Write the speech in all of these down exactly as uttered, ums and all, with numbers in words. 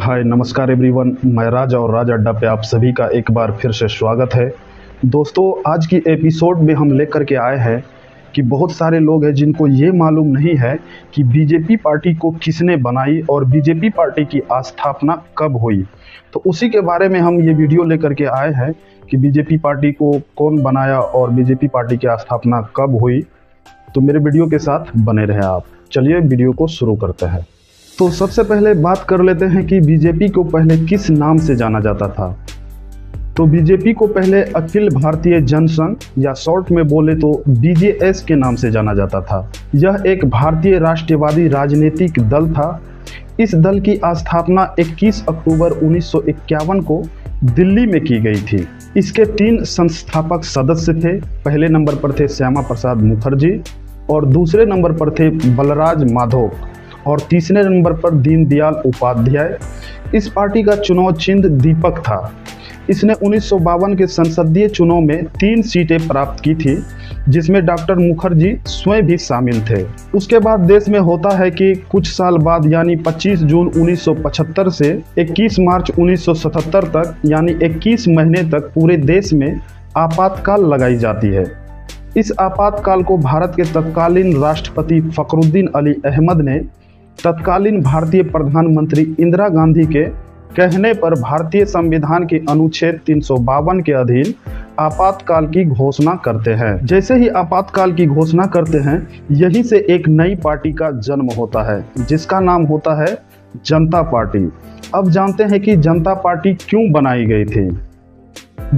हाय नमस्कार एवरीवन, मैं राज और राज अड्डा पे आप सभी का एक बार फिर से स्वागत है। दोस्तों, आज की एपिसोड में हम लेकर के आए हैं कि बहुत सारे लोग हैं जिनको ये मालूम नहीं है कि बीजेपी पार्टी को किसने बनाई और बीजेपी पार्टी की स्थापना कब हुई। तो उसी के बारे में हम ये वीडियो लेकर के आए हैं कि बीजेपी पार्टी को कौन बनाया और बीजेपी पार्टी की स्थापना कब हुई। तो मेरे वीडियो के साथ बने रहें आप। चलिए वीडियो को शुरू करते हैं। तो सबसे पहले बात कर लेते हैं कि बीजेपी को पहले किस नाम से जाना जाता था। तो बीजेपी को पहले अखिल भारतीय जनसंघ या शॉर्ट में बोले तो बीजेएस के नाम से जाना जाता था। यह एक भारतीय राष्ट्रवादी राजनीतिक दल था। इस दल की स्थापना इक्कीस अक्टूबर उन्नीस सौ इक्यावन को दिल्ली में की गई थी। इसके तीन संस्थापक सदस्य थे। पहले नंबर पर थे श्यामा प्रसाद मुखर्जी और दूसरे नंबर पर थे बलराज माधोक और तीसरे नंबर पर दीन दयाल उपाध्याय। इस पार्टी का चुनाव चिन्ह दीपक था। इसने उन्नीस सौ बावन के संसदीय चुनाव में तीन सीटें प्राप्त की थी, जिसमें डॉक्टर मुखर्जी स्वयं भी शामिल थे। उसके बाद देश में होता है कि कुछ साल बाद यानी पच्चीस जून उन्नीस सौ पचहत्तर से इक्कीस मार्च उन्नीस सौ सतहत्तर तक यानी इक्कीस महीने तक पूरे देश में आपातकाल लगाई जाती है। इस आपातकाल को भारत के तत्कालीन राष्ट्रपति फखरुद्दीन अली अहमद ने तत्कालीन भारतीय प्रधानमंत्री इंदिरा गांधी के कहने पर भारतीय संविधान के अनुच्छेद तीन सौ बावन के अधीन आपातकाल की घोषणा करते हैं। जैसे ही आपातकाल की घोषणा करते हैं, यहीं से एक नई पार्टी का जन्म होता है जिसका नाम होता है जनता पार्टी। अब जानते हैं कि जनता पार्टी क्यों बनाई गई थी।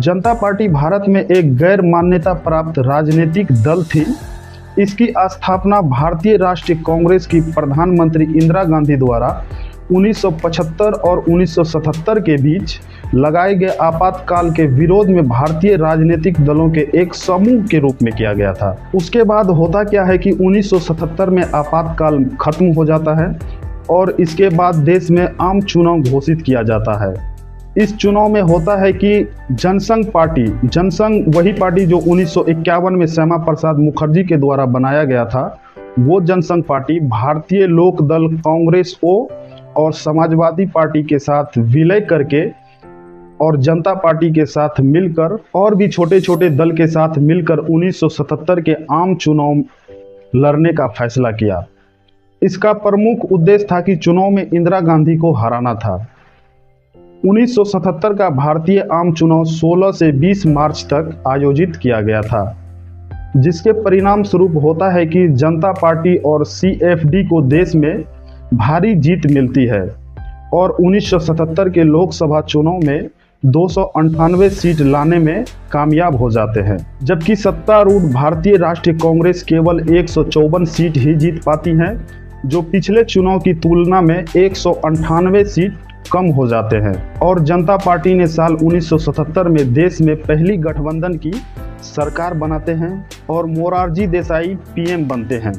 जनता पार्टी भारत में एक गैर मान्यता प्राप्त राजनीतिक दल थी। इसकी स्थापना भारतीय राष्ट्रीय कांग्रेस की प्रधानमंत्री इंदिरा गांधी द्वारा उन्नीस सौ पचहत्तर और उन्नीस सौ सतहत्तर के बीच लगाए गए आपातकाल के विरोध में भारतीय राजनीतिक दलों के एक समूह के रूप में किया गया था। उसके बाद होता क्या है कि उन्नीस सौ सतहत्तर में आपातकाल खत्म हो जाता है और इसके बाद देश में आम चुनाव घोषित किया जाता है। इस चुनाव में होता है कि जनसंघ पार्टी, जनसंघ वही पार्टी जो उन्नीस सौ इक्यावन में श्यामा प्रसाद मुखर्जी के द्वारा बनाया गया था, वो जनसंघ पार्टी भारतीय लोक दल कांग्रेस ओ और समाजवादी पार्टी के साथ विलय करके और जनता पार्टी के साथ मिलकर और भी छोटे छोटे दल के साथ मिलकर उन्नीस सौ सतहत्तर के आम चुनाव लड़ने का फैसला किया। इसका प्रमुख उद्देश्य था कि चुनाव में इंदिरा गांधी को हराना था। उन्नीस सौ सतहत्तर का भारतीय आम चुनाव सोलह से बीस मार्च तक आयोजित किया गया था, जिसके परिणाम स्वरूप होता है कि जनता पार्टी और सीएफडी को देश में भारी जीत मिलती है और उन्नीस सौ सतहत्तर के लोकसभा चुनाव में दो सौ अंठानवे सीट लाने में कामयाब हो जाते हैं, जबकि सत्तारूढ़ भारतीय राष्ट्रीय कांग्रेस केवल एक सौ चौवन सीट ही जीत पाती है, जो पिछले चुनाव की तुलना में एक सौ अंठानवे सीट कम हो जाते हैं। और जनता पार्टी ने साल उन्नीस सौ सतहत्तर में देश में पहली गठबंधन की सरकार बनाते हैं और मोरारजी देसाई पीएम बनते हैं।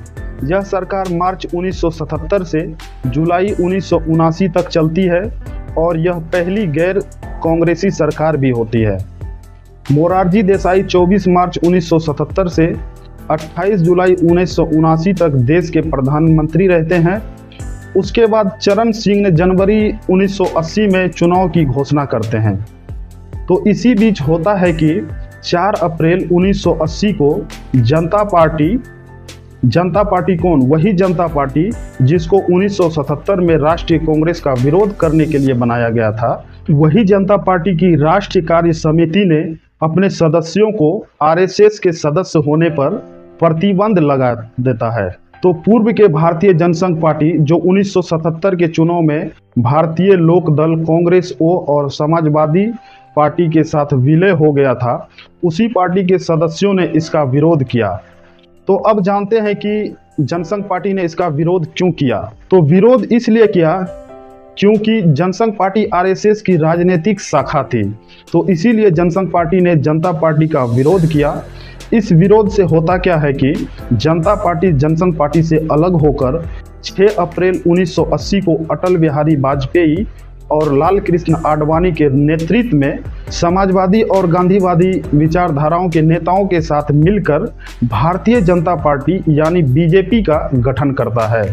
यह सरकार मार्च उन्नीस सौ सतहत्तर से जुलाई उन्नीस सौ उनासी तक चलती है और यह पहली गैर कांग्रेसी सरकार भी होती है। मोरारजी देसाई चौबीस मार्च उन्नीस सौ सतहत्तर से अट्ठाईस जुलाई उन्नीस सौ उनासी तक देश के प्रधानमंत्री रहते हैं। उसके बाद चरण सिंह ने जनवरी उन्नीस सौ अस्सी में चुनाव की घोषणा करते हैं। तो इसी बीच होता है कि चार अप्रैल उन्नीस सौ अस्सी को जनता पार्टी जनता पार्टी कौन वही जनता पार्टी जिसको उन्नीस सौ सतहत्तर में राष्ट्रीय कांग्रेस का विरोध करने के लिए बनाया गया था, वही जनता पार्टी की राष्ट्रीय कार्य समिति ने अपने सदस्यों को आरएसएस के सदस्य होने पर प्रतिबंध लगा देता है। तो पूर्व के भारतीय जनसंघ पार्टी जो उन्नीस सौ सतहत्तर के चुनाव में भारतीय लोक दल कांग्रेस ओ और समाजवादी पार्टी के साथ विलय हो गया था, उसी पार्टी के सदस्यों ने इसका विरोध किया। तो अब जानते हैं कि जनसंघ पार्टी ने इसका विरोध क्यों किया। तो विरोध इसलिए किया क्योंकि जनसंघ पार्टी आरएसएस की राजनीतिक शाखा थी, तो इसीलिए जनसंघ पार्टी ने जनता पार्टी का विरोध किया। इस विरोध से होता क्या है कि जनता पार्टी जनसंघ पार्टी से अलग होकर छह अप्रैल उन्नीस सौ अस्सी को अटल बिहारी वाजपेयी और लाल कृष्ण आडवाणी के नेतृत्व में समाजवादी और गांधीवादी विचारधाराओं के नेताओं के साथ मिलकर भारतीय जनता पार्टी यानी बीजेपी का गठन करता है।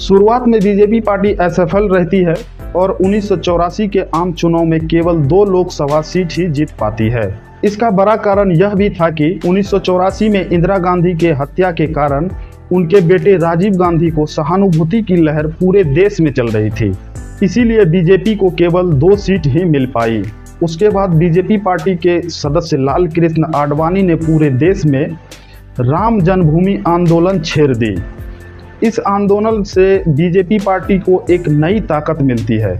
शुरुआत में बीजेपी पार्टी असफल रहती है और उन्नीस सौ चौरासी के आम चुनाव में केवल दो लोकसभा सीट ही जीत पाती है। इसका बड़ा कारण यह भी था कि उन्नीस सौ चौरासी में इंदिरा गांधी के हत्या के कारण उनके बेटे राजीव गांधी को सहानुभूति की लहर पूरे देश में चल रही थी, इसीलिए बीजेपी को केवल दो सीट ही मिल पाई। उसके बाद बीजेपी पार्टी के सदस्य लाल कृष्ण आडवाणी ने पूरे देश में राम जन्मभूमि आंदोलन छेड़ दी। इस आंदोलन से बीजेपी पार्टी को एक नई ताकत मिलती है।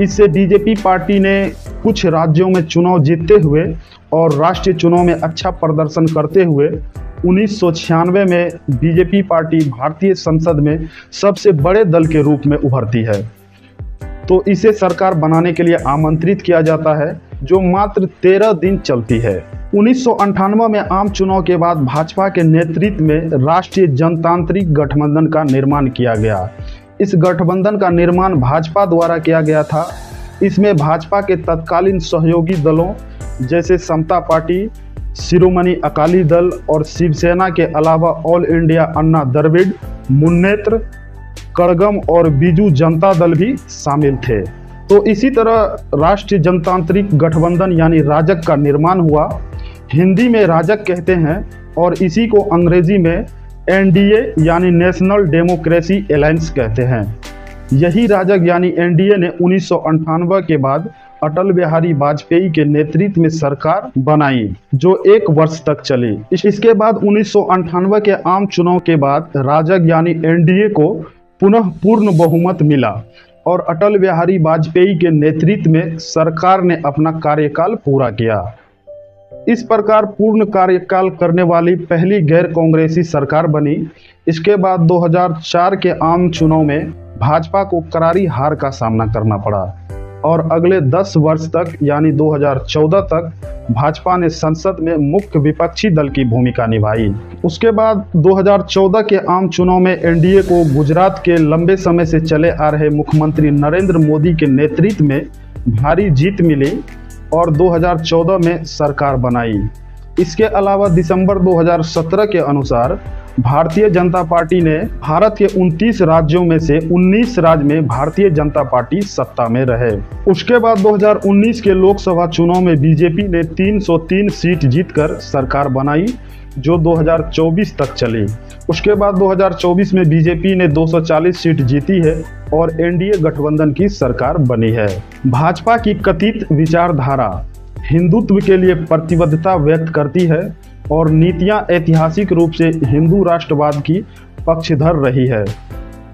इससे बीजेपी पार्टी ने कुछ राज्यों में चुनाव जीतते हुए और राष्ट्रीय चुनाव में अच्छा प्रदर्शन करते हुए उन्नीस सौ छियानवे में बीजेपी पार्टी भारतीय संसद में सबसे बड़े दल के रूप में उभरती है, तो इसे सरकार बनाने के लिए आमंत्रित किया जाता है, जो मात्र तेरह दिन चलती है। उन्नीस सौ अंठानवे में आम चुनाव के बाद भाजपा के नेतृत्व में राष्ट्रीय जनतांत्रिक गठबंधन का निर्माण किया गया। इस गठबंधन का निर्माण भाजपा द्वारा किया गया था। इसमें भाजपा के तत्कालीन सहयोगी दलों जैसे समता पार्टी, शिरोमणि अकाली दल और शिवसेना के अलावा ऑल इंडिया अन्ना द्रविड़ मुन्नेत्र कड़गम और बीजू जनता दल भी शामिल थे। तो इसी तरह राष्ट्रीय जनतांत्रिक गठबंधन यानी राजग का निर्माण हुआ। हिंदी में राजग कहते हैं और इसी को अंग्रेजी में एनडीए यानी नेशनल डेमोक्रेसी अलायंस कहते हैं। यही राजग यानी एनडीए ने उन्नीस सौ अंठानवे के बाद अटल बिहारी वाजपेयी के नेतृत्व में सरकार बनाई, जो एक वर्ष तक चली। इसके बाद उन्नीस सौ अंठानवे के आम चुनाव के बाद राजग यानी एनडीए को पुनः पूर्ण बहुमत मिला और अटल बिहारी वाजपेयी के नेतृत्व में सरकार ने अपना कार्यकाल पूरा किया। इस प्रकार पूर्ण कार्यकाल करने वाली पहली गैर कांग्रेसी सरकार बनी। इसके बाद दो हज़ार चार के आम चुनाव में भाजपा को करारी हार का सामना करना पड़ा और अगले दस वर्ष तक यानी दो हज़ार चौदह तक भाजपा ने संसद में मुख्य विपक्षी दल की भूमिका निभाई। उसके बाद दो हज़ार चौदह के आम चुनाव में एनडीए को गुजरात के लंबे समय से चले आ रहे मुख्यमंत्री नरेंद्र मोदी के नेतृत्व में भारी जीत मिली और दो हज़ार चौदह में सरकार बनाई। इसके अलावा दिसंबर दो हज़ार सत्रह के अनुसार भारतीय जनता पार्टी ने भारत के उनतीस राज्यों में से उन्नीस राज्य में भारतीय जनता पार्टी सत्ता में रहे। उसके बाद दो हज़ार उन्नीस के लोकसभा चुनाव में बीजेपी ने तीन सौ तीन सीट जीतकर सरकार बनाई, जो दो हज़ार चौबीस तक चली। उसके बाद दो हज़ार चौबीस में बीजेपी ने दो सौ चालीस सीट जीती है और एनडीए गठबंधन की सरकार बनी है। भाजपा की कथित विचारधारा हिंदुत्व के लिए प्रतिबद्धता व्यक्त करती है और नीतियां ऐतिहासिक रूप से हिंदू राष्ट्रवाद की पक्षधर रही है।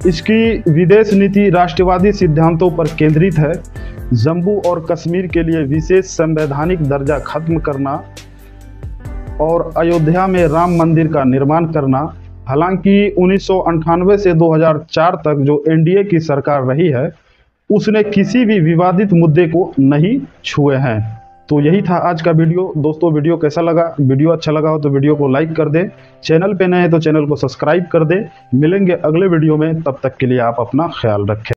इसकी विदेश नीति राष्ट्रवादी सिद्धांतों पर केंद्रित है। जम्मू और कश्मीर के लिए विशेष संवैधानिक दर्जा खत्म करना और अयोध्या में राम मंदिर का निर्माण करना। हालांकि उन्नीस सौ अंठानवे से दो हज़ार चार तक जो एनडीए की सरकार रही है उसने किसी भी विवादित मुद्दे को नहीं छुए हैं। तो यही था आज का वीडियो। दोस्तों, वीडियो कैसा लगा? वीडियो अच्छा लगा हो तो वीडियो को लाइक कर दें। चैनल पे नए हैं तो चैनल को सब्सक्राइब कर दें। मिलेंगे अगले वीडियो में, तब तक के लिए आप अपना ख्याल रखें।